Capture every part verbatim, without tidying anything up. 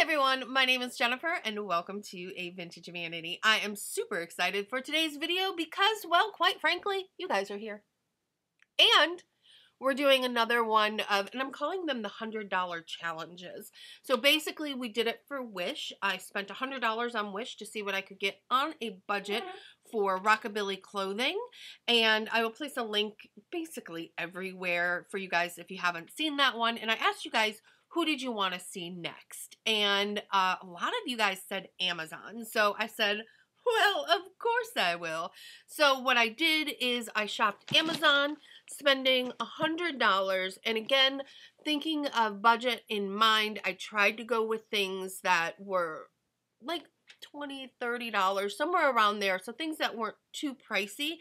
Hey everyone, my name is Jennifer and welcome to A Vintage Humanity. I am super excited for today's video because, well, quite frankly, you guys are here. And we're doing another one of, and I'm calling them the one hundred dollar challenges. So basically we did it for Wish. I spent one hundred dollars on Wish to see what I could get on a budget for Rockabilly clothing. And I will place a link basically everywhere for you guys if you haven't seen that one. And I asked you guys, who did you want to see next? And uh, a lot of you guys said Amazon. So I said, well, of course I will. So what I did is I shopped Amazon, spending one hundred dollars. And again, thinking of budget in mind, I tried to go with things that were like twenty dollars, thirty dollars, somewhere around there. So things that weren't too pricey.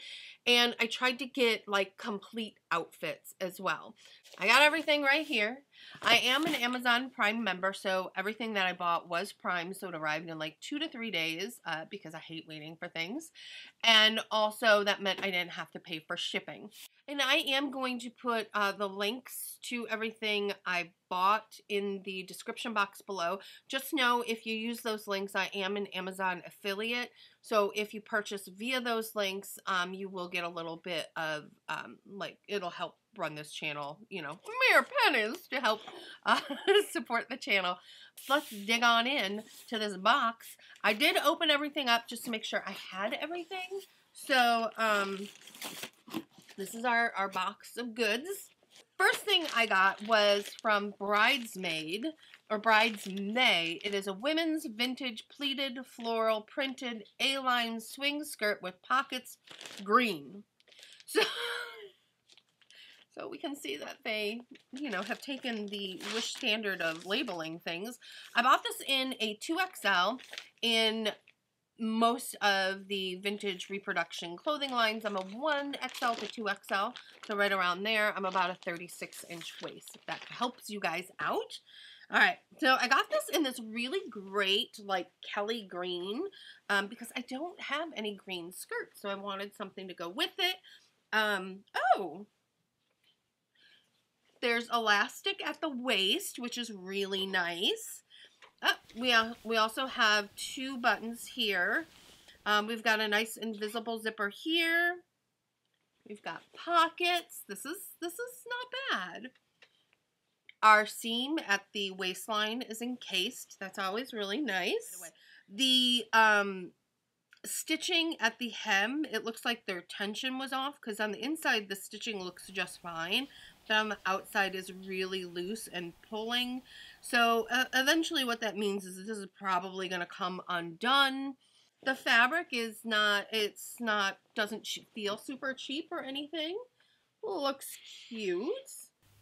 And I tried to get like complete outfits as well. I got everything right here. I am an Amazon Prime member, so everything that I bought was Prime, so it arrived in like two to three days uh, because I hate waiting for things. And also that meant I didn't have to pay for shipping. And I am going to put uh, the links to everything I bought in the description box below. Just know if you use those links, I am an Amazon affiliate. So if you purchase via those links, um, you will get a little bit of, um, like, it'll help run this channel, you know, mere pennies to help uh, support the channel. Let's dig on in to this box. I did open everything up just to make sure I had everything. So, um, this is our, our box of goods. First thing I got was from Bridesmaid, or Bridesmaid. It is a women's vintage pleated floral printed A-line swing skirt with pockets green. So, so we can see that they, you know, have taken the Wish standard of labeling things. I bought this in a two X L in most of the vintage reproduction clothing lines. I'm a one X L to two X L, so right around there. I'm about a thirty-six inch waist, if that helps you guys out. All right, so I got this in this really great, like, Kelly green, um, because I don't have any green skirts, so I wanted something to go with it. Um, oh, there's elastic at the waist, which is really nice. Oh, we, uh, we also have two buttons here. Um, we've got a nice invisible zipper here. We've got pockets. This is, this is not bad. Our seam at the waistline is encased. That's always really nice. The um, stitching at the hem, it looks like their tension was off because on the inside the stitching looks just fine. Them outside is really loose and pulling. So uh, eventually what that means is this is probably going to come undone. The fabric is not, it's not, doesn't feel super cheap or anything. Looks cute.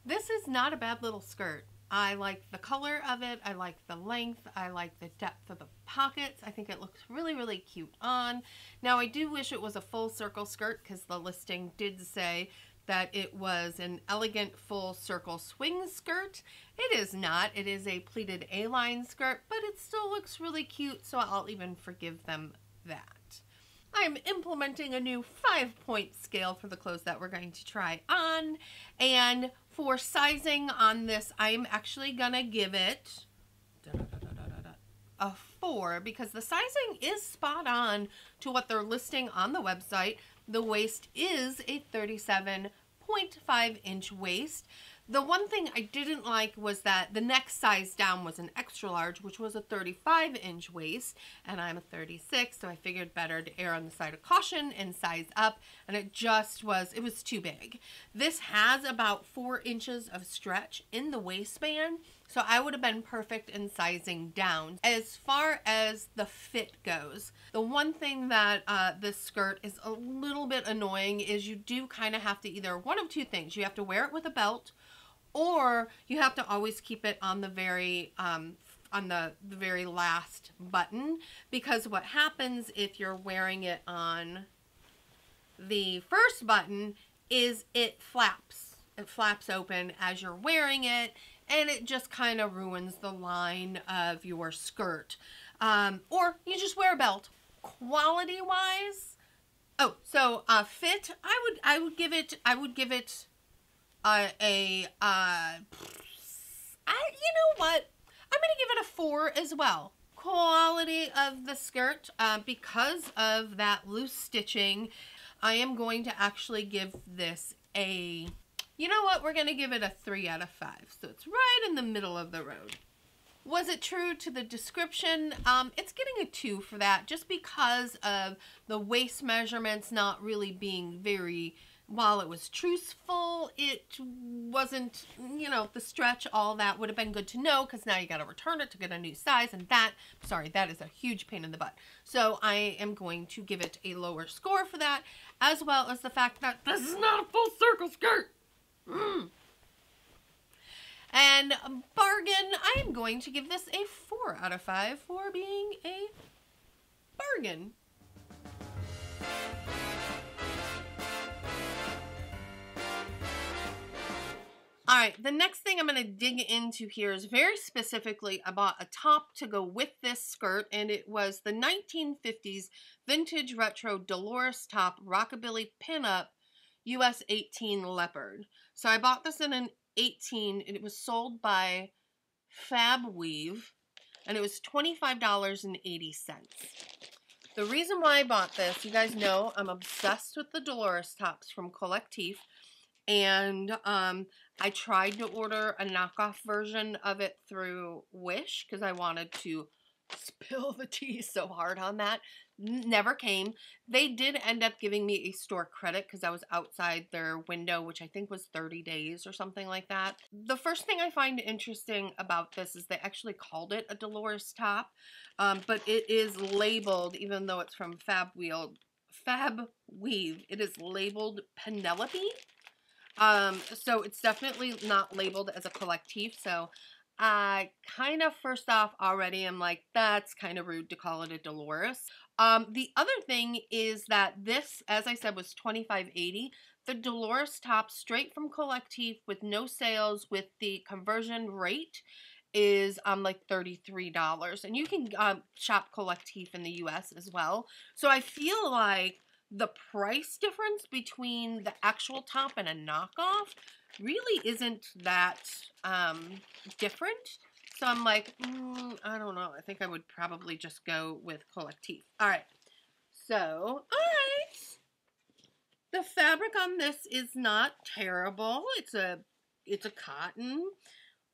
This is not a bad little skirt. I like the color of it. I like the length. I like the depth of the pockets. I think it looks really, really cute on. Now I do wish it was a full circle skirt because the listing did say that it was an elegant full circle swing skirt. It is not. It is a pleated A-line skirt, but it still looks really cute, so I'll even forgive them that. I'm implementing a new five-point scale for the clothes that we're going to try on, and for sizing on this, I'm actually gonna give it a four because the sizing is spot on to what they're listing on the website. The waist is a thirty-seven point five inch waist. The one thing I didn't like was that the next size down was an extra large, which was a thirty-five inch waist, and I'm a thirty-six, so I figured better to err on the side of caution and size up, and it just was, it was too big. This has about four inches of stretch in the waistband, so I would have been perfect in sizing down. As far as the fit goes, the one thing that uh, this skirt is a little bit annoying is you do kind of have to either one of two things. You have to wear it with a belt, or you have to always keep it on the very um, on the, the very last button, because what happens if you're wearing it on the first button is it flaps. It flaps open as you're wearing it, and it just kind of ruins the line of your skirt. Um, or you just wear a belt. Quality-wise, oh, so uh, fit, I would I would give it I would give it. Uh, a, uh, I, you know what? I'm going to give it a four as well. Quality of the skirt, uh, because of that loose stitching, I am going to actually give this a, you know what, we're going to give it a three out of five. So it's right in the middle of the road. Was it true to the description? Um, it's getting a two for that, just because of the waist measurements not really being very, while it was truthful, it wasn't, you know, the stretch, all that would have been good to know, because now you got to return it to get a new size, and that, sorry, that is a huge pain in the butt. So I am going to give it a lower score for that, as well as the fact that this is not a full circle skirt. Mm. And bargain, I am going to give this a four out of five for being a bargain. All right, the next thing I'm going to dig into here is very specifically about a top to go with this skirt, and it was the nineteen fifties vintage retro Dolores top Rockabilly pinup U S eighteen leopard. So I bought this in an eighteen, and it was sold by Fab Weave, and it was twenty-five dollars and eighty cents. The reason why I bought this, you guys know I'm obsessed with the Dolores tops from Collectif, and um, I tried to order a knockoff version of it through Wish because I wanted to spill the tea so hard on that. Never came. They did end up giving me a store credit because I was outside their window, which I think was thirty days or something like that. The first thing I find interesting about this is they actually called it a Dolores top, um, but it is labeled, even though it's from Fab Weave, Fab Weave, it is labeled Penelope. Um, so it's definitely not labeled as a Collectif, so I kind of, first off, already am like, that's kind of rude to call it a Dolores. Um, the other thing is that this, as I said, was twenty-five eighty. The Dolores top straight from Collectif with no sales with the conversion rate is um, like thirty-three dollars. And you can um, shop Collectif in the U S as well. So I feel like the price difference between the actual top and a knockoff really isn't that um, different. So I'm like, mm, I don't know. I think I would probably just go with Collectif. All right. So, all right. The fabric on this is not terrible. It's a, it's a cotton.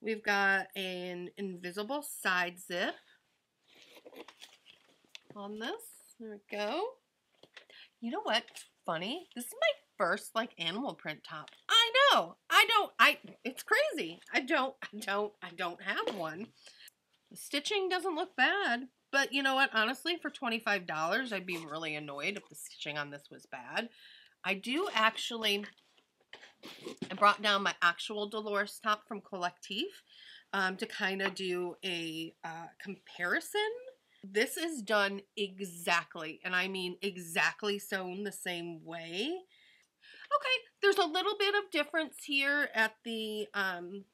We've got an invisible side zip on this. There we go. You know what's funny? This is my first like animal print top. I know. I don't. I. It's crazy. I don't. I don't. I don't have one. The stitching doesn't look bad, but you know what? Honestly, for twenty-five dollars, I'd be really annoyed if the stitching on this was bad. I do actually. I brought down my actual Dolores top from Collectif um, to kind of do a uh, comparison. This is done exactly, and I mean exactly sewn the same way. Okay, there's a little bit of difference here at the um,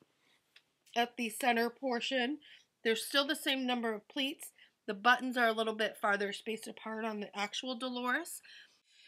at the center portion. There's still the same number of pleats. The buttons are a little bit farther spaced apart on the actual Dolores.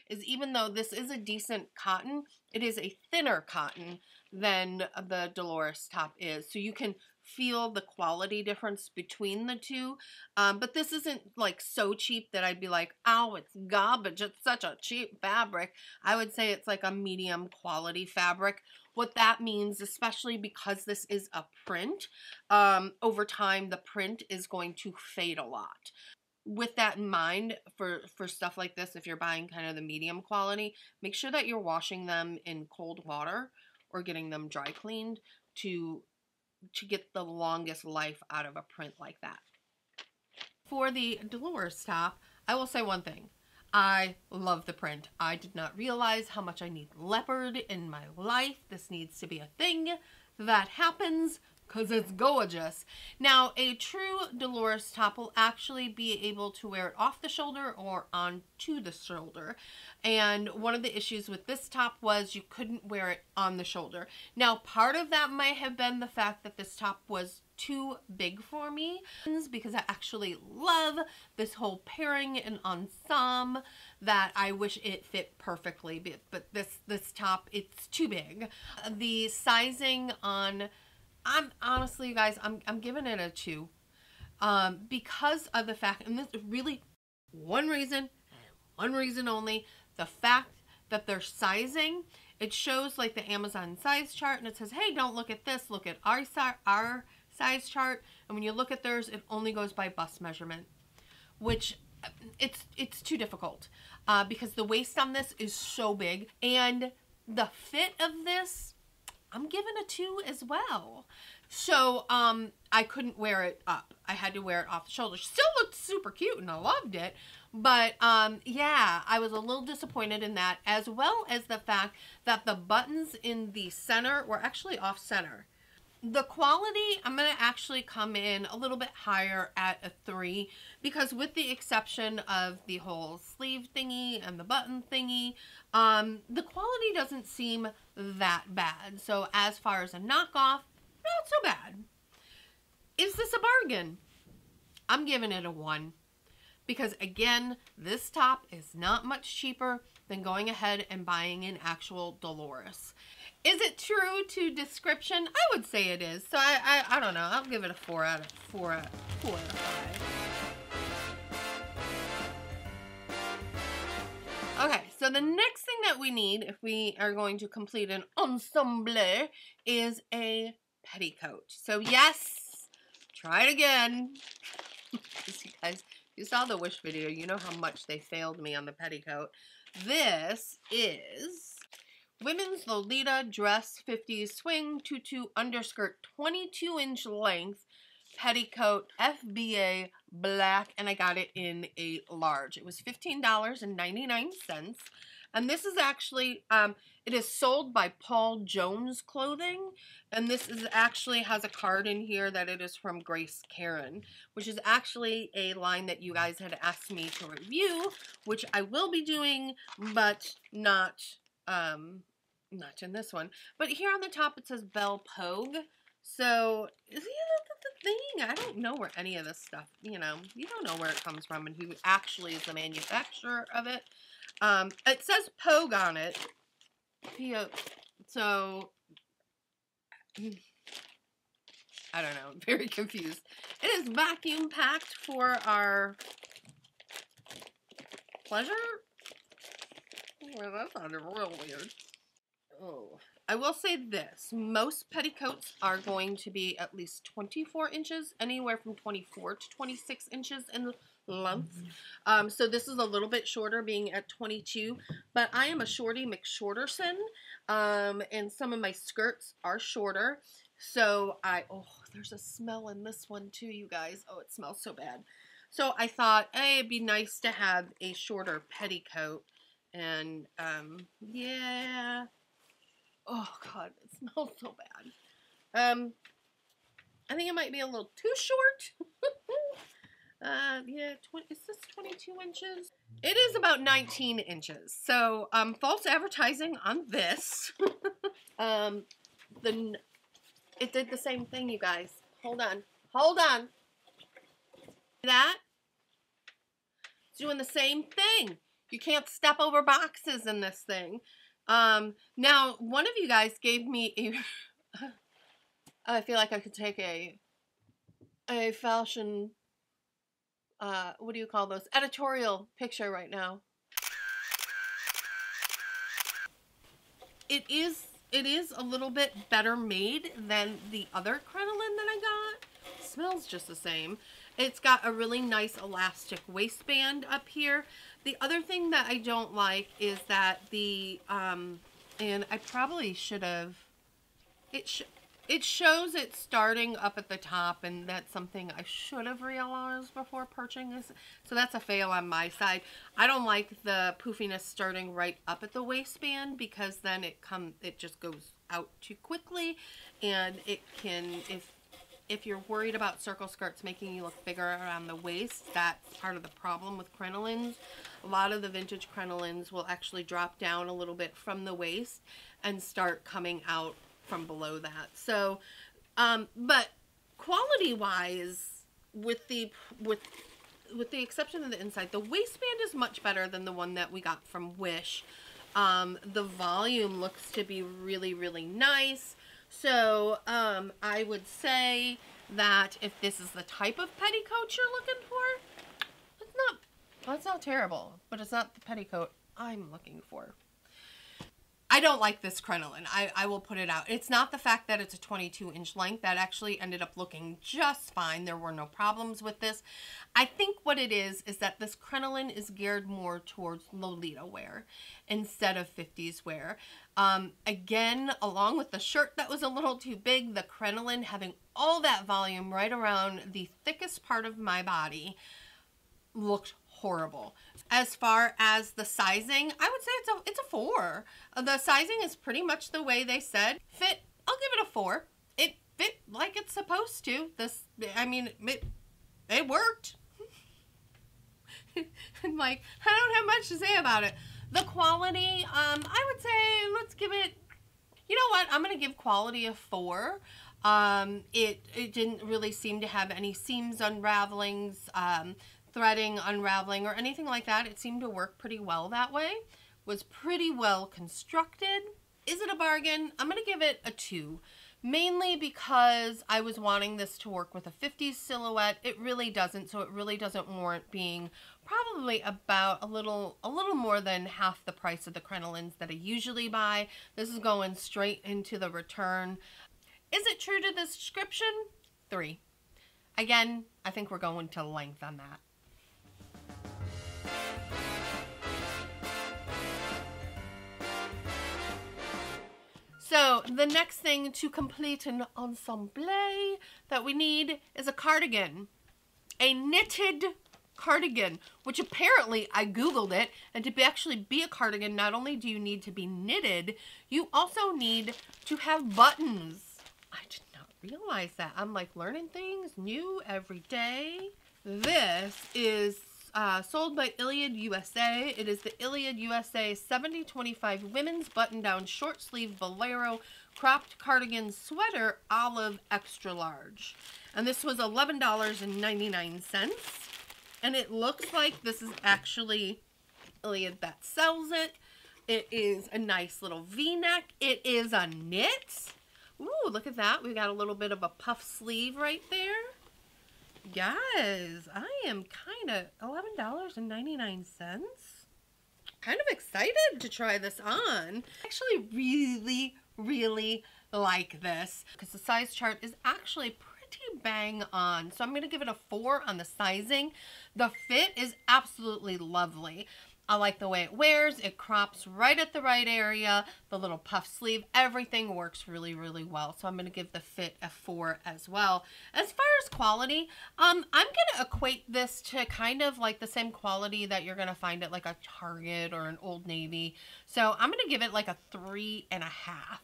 Is even though this is a decent cotton, it is a thinner cotton than the Dolores top is, so you can feel the quality difference between the two. Um, but this isn't like so cheap that I'd be like, oh, it's garbage, it's such a cheap fabric. I would say it's like a medium quality fabric. What that means, especially because this is a print, um, over time the print is going to fade a lot. With that in mind, for, for stuff like this, if you're buying kind of the medium quality, make sure that you're washing them in cold water or getting them dry cleaned to to get the longest life out of a print like that. For the Dolores top, I will say one thing. I love the print. I did not realize how much I need leopard in my life. This needs to be a thing that happens because it's gorgeous. Now, a true Dolores top will actually be able to wear it off the shoulder or onto the shoulder. And one of the issues with this top was you couldn't wear it on the shoulder. Now, part of that might have been the fact that this top was too big for me, because I actually love this whole pairing and ensemble that I wish it fit perfectly. But, but this, this top, it's too big. The sizing on I'm honestly, you guys, I'm, I'm giving it a two. Um, because of the fact, and this is really one reason, one reason only, the fact that they're sizing, it shows like the Amazon size chart and it says, hey, don't look at this, look at our, our size chart. And when you look at theirs, it only goes by bust measurement, which it's, it's too difficult uh, because the waist on this is so big and the fit of this, I'm giving a two as well. So um, I couldn't wear it up. I had to wear it off the shoulder. She still looked super cute and I loved it. But um, yeah, I was a little disappointed in that, as well as the fact that the buttons in the center were actually off center. The quality, I'm going to actually come in a little bit higher at a three, because with the exception of the whole sleeve thingy and the button thingy, um, the quality doesn't seem that bad. So as far as a knockoff, not so bad. Is this a bargain? I'm giving it a one, because again, this top is not much cheaper than going ahead and buying an actual Dolores. Is it true to description? I would say it is. So I, I, I don't know. I'll give it a four out of four, out of, four out of five. Okay, so the next thing that we need, if we are going to complete an ensemble, is a petticoat. So yes, try it again. Because you guys, if you saw the Wish video, you know how much they failed me on the petticoat. This is Women's Lolita Dress fifties Swing Tutu Underskirt twenty-two inch Length Petticoat F B A Black, and I got it in a large. It was fifteen ninety-nine. And this is actually, um, it is sold by Paul Jones Clothing. And this is actually has a card in here that it is from Grace Karen, which is actually a line that you guys had asked me to review, which I will be doing, but not, um, not in this one. But here on the top it says Belle Pogue. So, yeah, that's the thing. I don't know where any of this stuff, you know, you don't know where it comes from and who actually is the manufacturer of it. Um, it says Pogue on it. So, I don't know. I'm very confused. It is vacuum packed for our pleasure. Well, that sounded real weird. Oh. I will say this, most petticoats are going to be at least twenty-four inches, anywhere from twenty-four to twenty-six inches in length. Um, so this is a little bit shorter, being at twenty-two, but I am a shorty McShorterson, um, and some of my skirts are shorter. So I, oh, there's a smell in this one too, you guys. Oh, it smells so bad. So I thought, hey, it'd be nice to have a shorter petticoat, and um, yeah. Oh God, it smells so bad. Um, I think it might be a little too short. uh, yeah, is this twenty-two inches? It is about nineteen inches. So, um, false advertising on this. um, the it did the same thing, you guys. Hold on, hold on. That it's doing the same thing. You can't step over boxes in this thing. Um, now one of you guys gave me a, I feel like I could take a, a fashion, uh, what do you call those? Editorial picture right now. It is, it is a little bit better made than the other crinoline that I got. It smells just the same. It's got a really nice elastic waistband up here. The other thing that I don't like is that the, um, and I probably should have, it, sh it shows it starting up at the top, and that's something I should have realized before purchasing this. So that's a fail on my side. I don't like the poofiness starting right up at the waistband, because then it come, it just goes out too quickly, and it can, if, If you're worried about circle skirts making you look bigger around the waist, that's part of the problem with crinolines. A lot of the vintage crinolines will actually drop down a little bit from the waist and start coming out from below that. So, um, but quality-wise, with the with with the exception of the inside, the waistband is much better than the one that we got from Wish. Um, the volume looks to be really, really nice. So um, I would say that if this is the type of petticoat you're looking for, it's not, well, it's not terrible, but it's not the petticoat I'm looking for. I don't like this crinoline. I, I will put it out. It's not the fact that it's a twenty-two inch length. That actually ended up looking just fine. There were no problems with this. I think what it is is that this crinoline is geared more towards Lolita wear instead of fifties wear. Um, again, along with the shirt that was a little too big, the crinoline having all that volume right around the thickest part of my body looked horrible. As far as the sizing, I would say it's a, it's a four. The sizing is pretty much the way they said. Fit, I'll give it a four. It fit like it's supposed to. This, I mean, it, it worked. I'm like, I don't have much to say about it. The quality, um, I would say, let's give it, you know what? I'm going to give quality a four. Um, it, it didn't really seem to have any seams, unravelings, um, threading, unraveling, or anything like that. It seemed to work pretty well that way. Was pretty well constructed. Is it a bargain? I'm gonna give it a two, mainly because I was wanting this to work with a fifties silhouette. It really doesn't, so it really doesn't warrant being probably about a little a little more than half the price of the crinolines that I usually buy. This is going straight into the return. Is it true to the description? Three. Again, I think we're going to length on that. So the next thing to complete an ensemble that we need is a cardigan, a knitted cardigan, which apparently I Googled it, and to be actually be a cardigan, not only do you need to be knitted, you also need to have buttons. I did not realize that. I'm like learning things new every day. This is Uh, sold by Iliad U S A. It is the Iliad U S A seventy twenty-five women's button-down short sleeve bolero cropped cardigan sweater olive extra large. And this was eleven ninety-nine. And it looks like this is actually Iliad that sells it. It is a nice little V-neck. It is a knit. Ooh, look at that. We got a little bit of a puff sleeve right there. Guys, I am kind of eleven ninety-nine. Kind of excited to try this on. I actually really, really like this because the size chart is actually pretty bang on. So I'm going to give it a four on the sizing. The fit is absolutely lovely. I like the way it wears. It crops right at the right area. The little puff sleeve, everything works really, really well. So I'm going to give the fit a four as well. As far as quality, um, I'm going to equate this to kind of like the same quality that you're going to find at like a Target or an Old Navy. So I'm going to give it like a three and a half.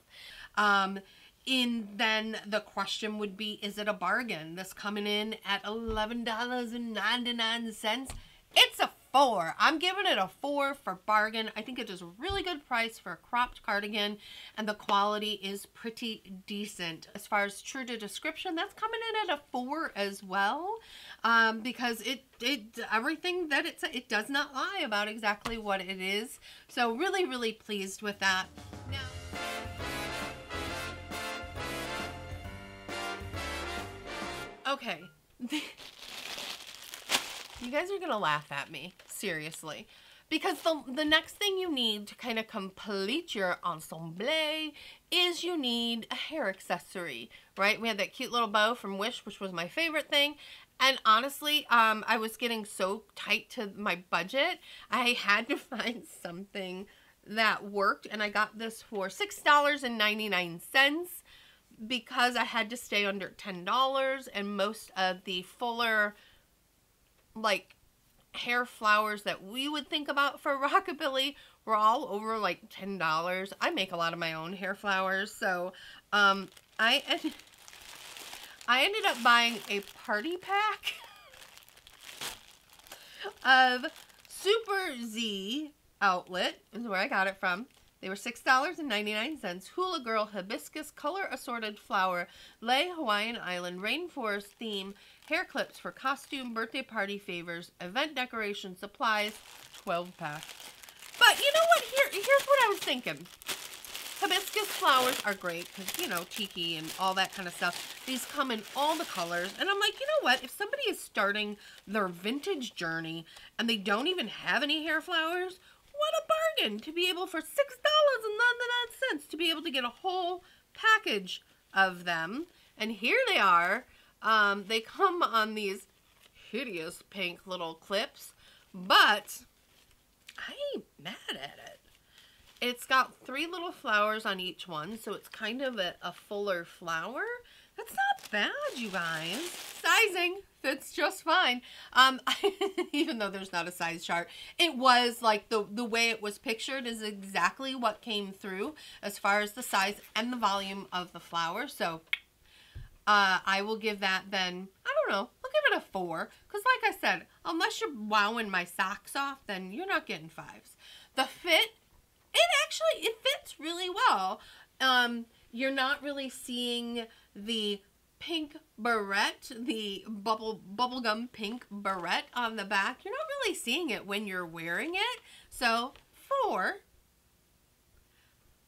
Um, and then the question would be, is it a bargain? This coming in at eleven ninety-nine. It's a four. I'm giving it a four for bargain. I think it is a really good price for a cropped cardigan, and the quality is pretty decent. As far as true to description, that's coming in at a four as well, um, because it it everything that it's it does not lie about exactly what it is. So really, really pleased with that. Now. Okay. You guys are going to laugh at me, seriously, because the, the next thing you need to kind of complete your ensemble is you need a hair accessory, right? We had that cute little bow from Wish, which was my favorite thing. And honestly, um, I was getting so tight to my budget, I had to find something that worked. And I got this for six ninety-nine. Because I had to stay under ten dollars, and most of the fuller, like, hair flowers that we would think about for Rockabilly were all over like ten dollars. I make a lot of my own hair flowers, so um, I, ended, I ended up buying a party pack of Super Z Outlet, is where I got it from. They were six ninety-nine, Hula Girl Hibiscus Color Assorted Flower, Lei Hawaiian Island Rainforest Theme, hair clips for costume, birthday party favors, event decoration supplies, twelve pack. But you know what? Here, here's what I was thinking. Hibiscus flowers are great because, you know, tiki and all that kind of stuff. These come in all the colors. And I'm like, you know what? If somebody is starting their vintage journey and they don't even have any hair flowers, what a bargain to be able for six dollars and ninety-nine cents to be able to get a whole package of them. And here they are. Um, they come on these hideous pink little clips, but I ain't mad at it. It's got three little flowers on each one, so it's kind of a, a fuller flower. That's not bad, you guys. Sizing fits just fine. Um, I, even though there's not a size chart, it was like the, the way it was pictured is exactly what came through as far as the size and the volume of the flower. So uh, I will give that then, I don't know, I'll give it a four. Because like I said, unless you're wowing my socks off, then you're not getting fives. The fit, it actually, it fits really well. Um, you're not really seeing the pink barrette, the bubble bubblegum pink barrette on the back. You're not really seeing it when you're wearing it. So, four,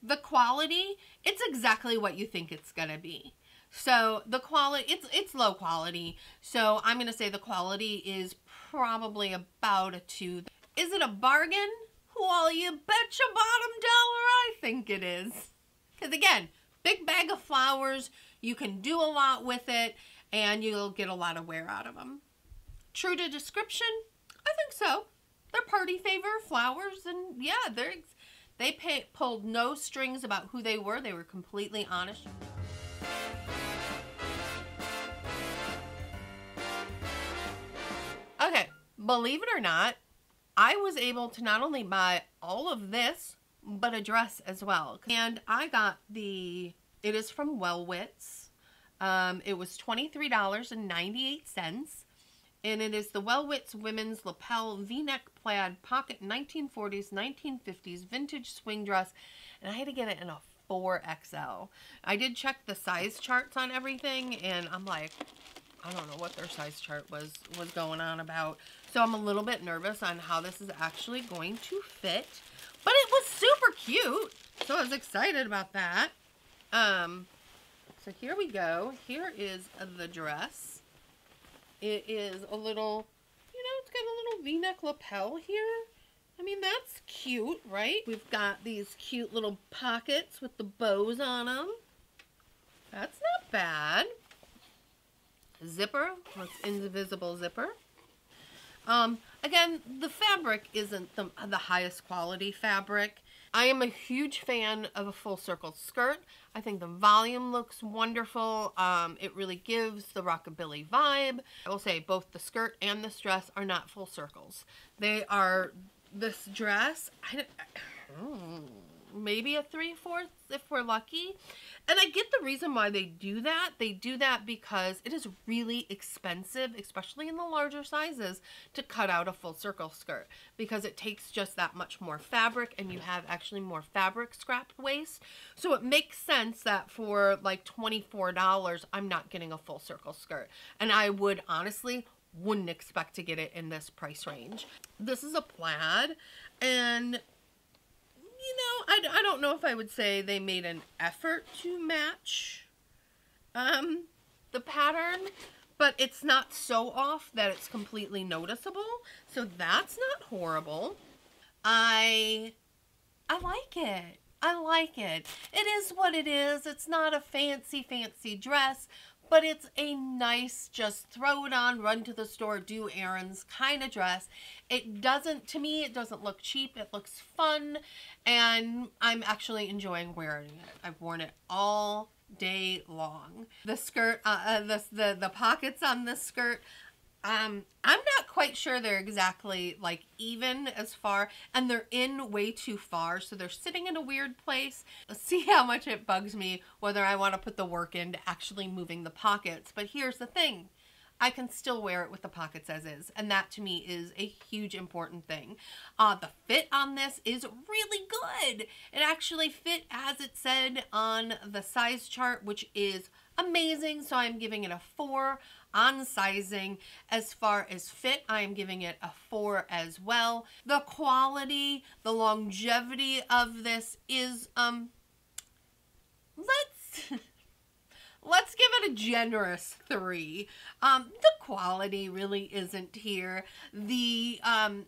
the quality, it's exactly what you think it's going to be. So, the quality, it's, it's low quality. So, I'm going to say the quality is probably about a two. Is it a bargain? Well, you bet your bottom dollar I think it is. Because again, big bag of flowers, you can do a lot with it, and you'll get a lot of wear out of them. True to description? I think so. They're party favor flowers, and yeah, they're, they pay, pulled no strings about who they were. They were completely honest. Okay, believe it or not, I was able to not only buy all of this, but a dress as well. And I got the, it is from Wellwitz. Um, it was twenty-three dollars and ninety-eight cents. And it is the Wellwitz Women's Lapel V-Neck Plaid Pocket nineteen forties, nineteen fifties Vintage Swing Dress. And I had to get it in a four X L. I did check the size charts on everything, and I'm like, I don't know what their size chart was, was going on about. So I'm a little bit nervous on how this is actually going to fit. But it was super cute. So I was excited about that. Um, so here we go. Here is the dress. It is a little, you know, it's got a little V-neck lapel here. I mean, that's cute, right? We've got these cute little pockets with the bows on them. That's not bad. Zipper with invisible zipper. Um, again, the fabric isn't the, the highest quality fabric. I am a huge fan of a full circle skirt. I think the volume looks wonderful. Um, it really gives the rockabilly vibe. I will say both the skirt and this dress are not full circles. They are, this dress, I, I, maybe a three-fourths if we're lucky. And I get the reason why they do that. They do that because it is really expensive, especially in the larger sizes, to cut out a full circle skirt because it takes just that much more fabric and you have actually more fabric scrap waste. So it makes sense that for like twenty-four dollars, I'm not getting a full circle skirt. And I would honestly wouldn't expect to get it in this price range. This is a plaid, and you know, I, I don't know if I would say they made an effort to match um, the pattern, but it's not so off that it's completely noticeable. So that's not horrible. I, I like it. I like it. It is what it is. It's not a fancy, fancy dress, but it's a nice, just throw it on, run to the store, do errands kind of dress. It doesn't, to me, it doesn't look cheap. It looks fun, and I'm actually enjoying wearing it. I've worn it all day long. The skirt, uh, uh, the, the, the pockets on this skirt, um, I'm not quite sure they're exactly like even as far, and they're in way too far, so they're sitting in a weird place. See how much it bugs me whether I want to put the work into actually moving the pockets. But here's the thing, I can still wear it with the pockets as is, and that to me is a huge important thing. Uh, the fit on this is really good. It actually fit as it said on the size chart, which is amazing. So I'm giving it a four on sizing. As far as fit, I'm giving it a four as well. The quality, the longevity of this is um let's let's give it a generous three. Um, the quality really isn't here. The um,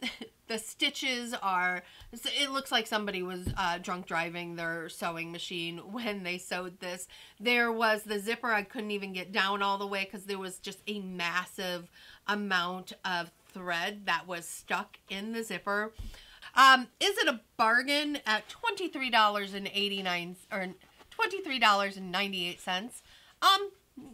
the stitches are. It looks like somebody was uh, drunk driving their sewing machine when they sewed this. There was the zipper. I couldn't even get down all the way because there was just a massive amount of thread that was stuck in the zipper. Um, is it a bargain at twenty-three dollars and eighty-nine cents or twenty-three dollars and ninety-eight cents? Um,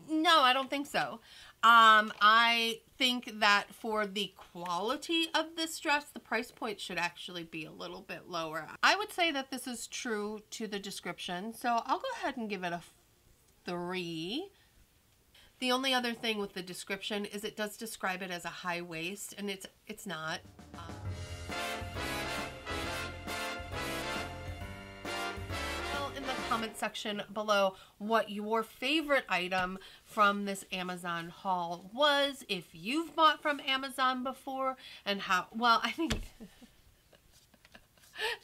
no, I don't think so. Um, I think that for the quality of this dress, the price point should actually be a little bit lower. I would say that this is true to the description, so I'll go ahead and give it a three. The only other thing with the description is it does describe it as a high waist, and it's it's not. Um, Comment section below what your favorite item from this Amazon haul was, if you've bought from Amazon before, and how well I think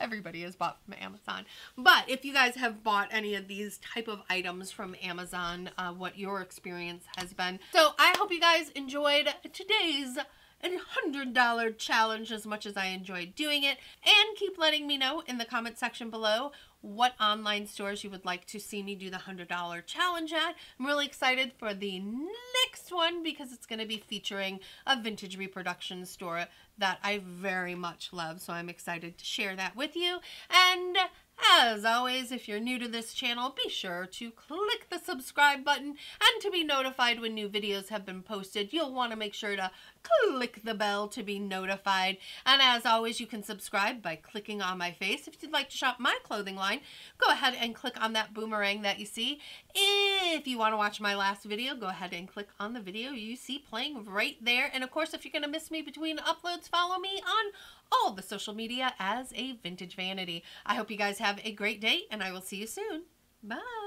everybody has bought from Amazon, but if you guys have bought any of these type of items from Amazon, uh, what your experience has been. So I hope you guys enjoyed today's and one hundred dollar challenge as much as I enjoyed doing it, and keep letting me know in the comment section below what online stores you would like to see me do the one hundred dollar challenge at. I'm really excited for the next one because it's going to be featuring a vintage reproduction store that I very much love, so I'm excited to share that with you. And as always, if you're new to this channel, be sure to click the subscribe button, and to be notified when new videos have been posted, you'll want to make sure to click the bell to be notified. And as always, you can subscribe by clicking on my face. If you'd like to shop my clothing line, go ahead and click on that boomerang that you see. If you want to watch my last video, go ahead and click on the video you see playing right there. And of course, if you're going to miss me between uploads, follow me on all the social media as A Vintage Vanity. I hope you guys have a great day, and I will see you soon. Bye.